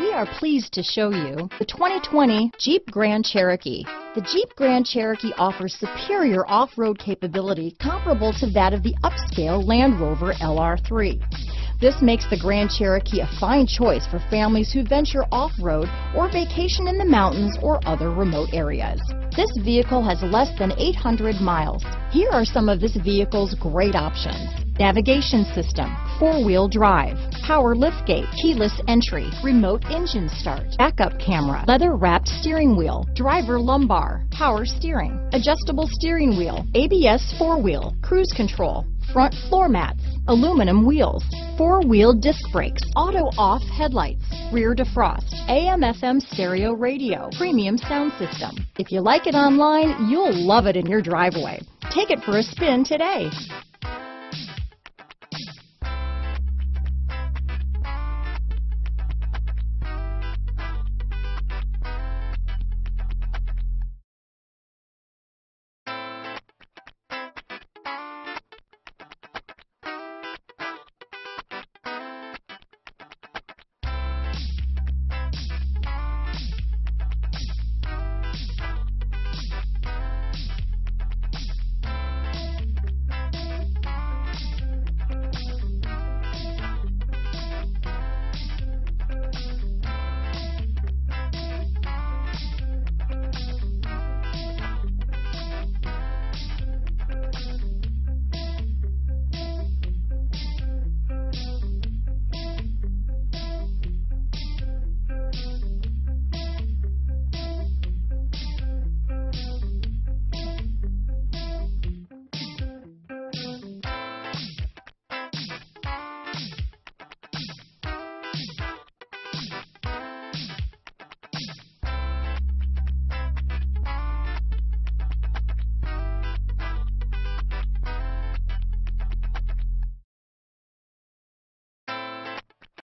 We are pleased to show you the 2020 Jeep Grand Cherokee. The Jeep Grand Cherokee offers superior off-road capability comparable to that of the upscale Land Rover LR3. This makes the Grand Cherokee a fine choice for families who venture off-road or vacation in the mountains or other remote areas. This vehicle has less than 800 miles. Here are some of this vehicle's great options: navigation system, four-wheel drive, power liftgate, keyless entry, remote engine start, backup camera, leather-wrapped steering wheel, driver lumbar, power steering, adjustable steering wheel, ABS four-wheel, cruise control, front floor mats, aluminum wheels, four-wheel disc brakes, auto-off headlights, rear defrost, AM/FM stereo radio, premium sound system. If you like it online, you'll love it in your driveway. Take it for a spin today.